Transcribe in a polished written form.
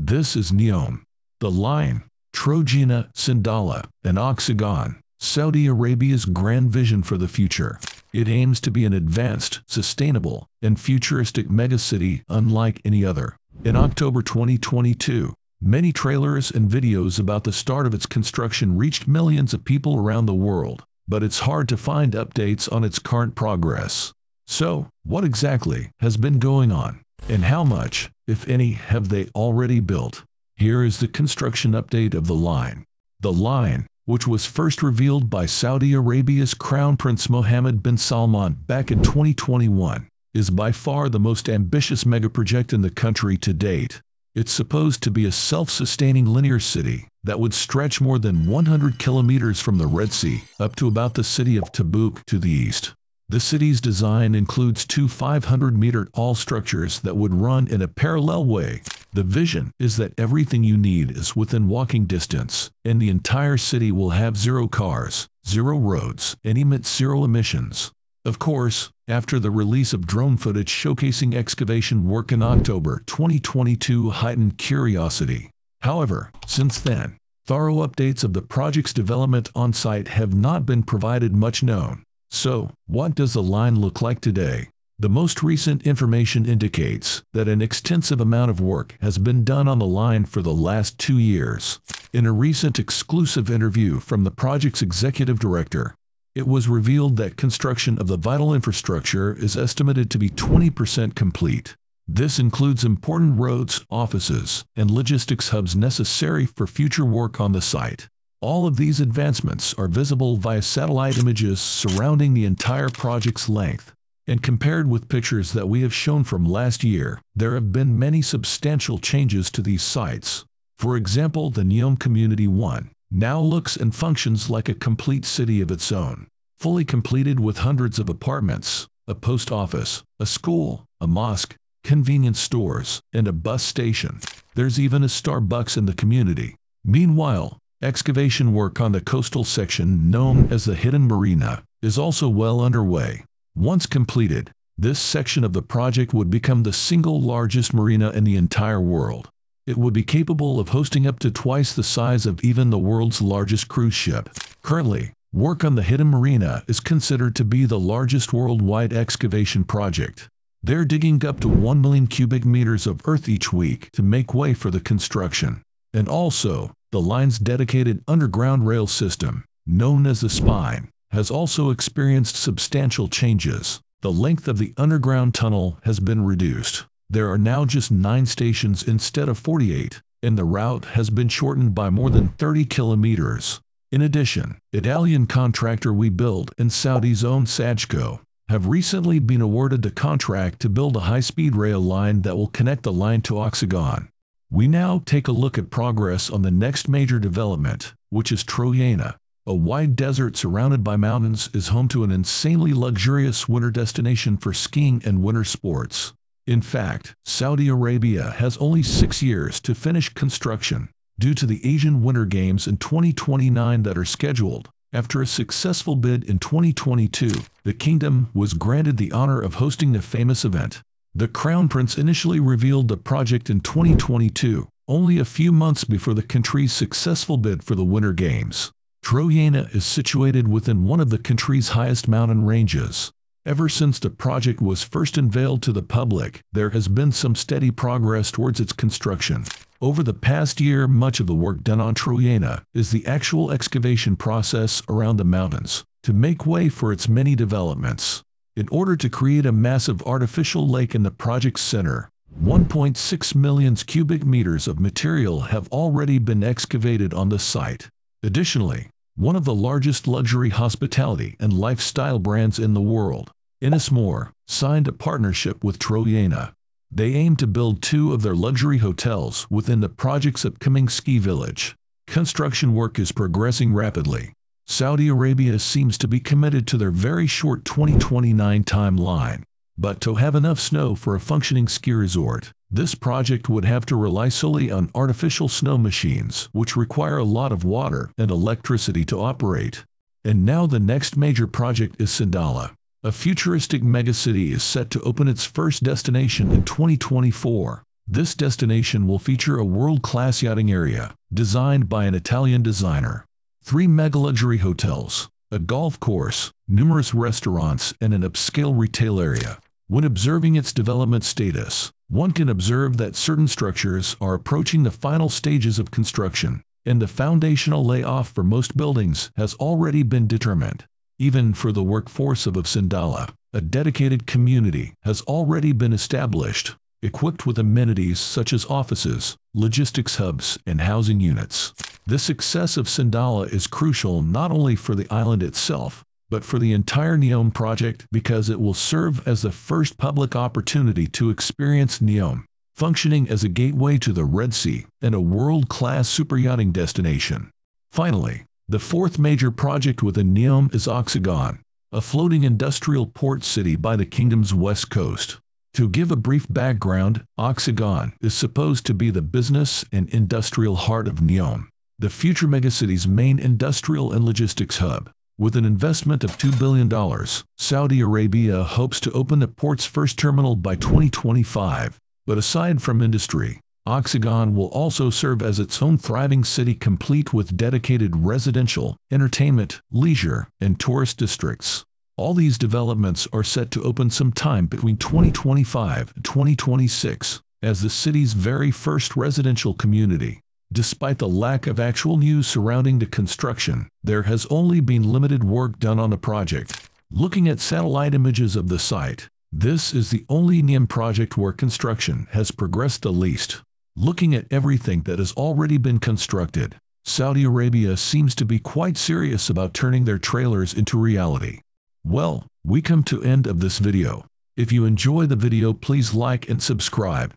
This is Neom, The Line, Trojena, Sindalah, and Oxagon, Saudi Arabia's grand vision for the future. It aims to be an advanced, sustainable, and futuristic megacity unlike any other. In October 2022, many trailers and videos about the start of its construction reached millions of people around the world, but it's hard to find updates on its current progress. So, what exactly has been going on? And how much, if any, have they already built? Here is the construction update of The Line. The Line, which was first revealed by Saudi Arabia's Crown Prince Mohammed bin Salman back in 2021, is by far the most ambitious megaproject in the country to date. It's supposed to be a self-sustaining linear city that would stretch more than 100 kilometers from the Red Sea up to about the city of Tabuk to the east. The city's design includes two 500-meter tall structures that would run in a parallel way. The vision is that everything you need is within walking distance, and the entire city will have zero cars, zero roads, and emit zero emissions. Of course, after the release of drone footage showcasing excavation work in October 2022 heightened curiosity. However, since then, thorough updates of the project's development on-site have not been provided much known. So, what does The Line look like today? The most recent information indicates that an extensive amount of work has been done on The Line for the last 2 years. In a recent exclusive interview from the project's executive director, it was revealed that construction of the vital infrastructure is estimated to be 20% complete. This includes important roads, offices, and logistics hubs necessary for future work on the site. All of these advancements are visible via satellite images surrounding the entire project's length, and compared with pictures that we have shown from last year, there have been many substantial changes to these sites. For example, the Neom Community One now looks and functions like a complete city of its own, fully completed with hundreds of apartments, a post office, a school, a mosque, convenience stores, and a bus station. There's even a Starbucks in the community. Meanwhile, excavation work on the coastal section, known as the Hidden Marina, is also well underway. Once completed, this section of the project would become the single largest marina in the entire world. It would be capable of hosting up to twice the size of even the world's largest cruise ship. Currently, work on the Hidden Marina is considered to be the largest worldwide excavation project. They're digging up to 1 million cubic meters of earth each week to make way for the construction. And also, the line's dedicated underground rail system, known as the spine, has also experienced substantial changes. The length of the underground tunnel has been reduced. There are now just 9 stations instead of 48, and the route has been shortened by more than 30 kilometers. In addition, Italian contractor WeBuild and Saudi's own Sajco have recently been awarded the contract to build a high-speed rail line that will connect the line to Oxagon. We now take a look at progress on the next major development, which is Trojena. A wide desert surrounded by mountains is home to an insanely luxurious winter destination for skiing and winter sports. In fact, Saudi Arabia has only 6 years to finish construction, due to the Asian Winter Games in 2029 that are scheduled. After a successful bid in 2022, the kingdom was granted the honor of hosting the famous event. The Crown Prince initially revealed the project in 2022, only a few months before the country's successful bid for the Winter Games. Trojena is situated within one of the country's highest mountain ranges. Ever since the project was first unveiled to the public, there has been some steady progress towards its construction. Over the past year, much of the work done on Trojena is the actual excavation process around the mountains, to make way for its many developments. In order to create a massive artificial lake in the project's center, 1.6 million cubic meters of material have already been excavated on the site. Additionally, one of the largest luxury hospitality and lifestyle brands in the world, Innisfree, signed a partnership with Trojena. They aim to build 2 of their luxury hotels within the project's upcoming ski village. Construction work is progressing rapidly. Saudi Arabia seems to be committed to their very short 2029 timeline, but to have enough snow for a functioning ski resort, this project would have to rely solely on artificial snow machines, which require a lot of water and electricity to operate. And now the next major project is Sindalah. A futuristic megacity is set to open its first destination in 2024. This destination will feature a world-class yachting area, designed by an Italian designer, 3 mega-luxury hotels, a golf course, numerous restaurants, and an upscale retail area. When observing its development status, one can observe that certain structures are approaching the final stages of construction, and the foundational layout for most buildings has already been determined. Even for the workforce of Sindalah, a dedicated community has already been established, equipped with amenities such as offices, logistics hubs, and housing units. The success of Sindalah is crucial not only for the island itself, but for the entire Neom project, because it will serve as the first public opportunity to experience Neom, functioning as a gateway to the Red Sea and a world-class superyachting destination. Finally, the fourth major project within Neom is Oxagon, a floating industrial port city by the kingdom's west coast. To give a brief background, Oxagon is supposed to be the business and industrial heart of Neom, the future megacity's main industrial and logistics hub. With an investment of $2 billion, Saudi Arabia hopes to open the port's first terminal by 2025. But aside from industry, Oxagon will also serve as its own thriving city, complete with dedicated residential, entertainment, leisure, and tourist districts. All these developments are set to open sometime between 2025 and 2026 as the city's very first residential community. Despite the lack of actual news surrounding the construction, there has only been limited work done on the project. Looking at satellite images of the site, this is the only Neom project where construction has progressed the least. Looking at everything that has already been constructed, Saudi Arabia seems to be quite serious about turning their trailers into reality. Well, we come to the end of this video. If you enjoy the video, please like and subscribe.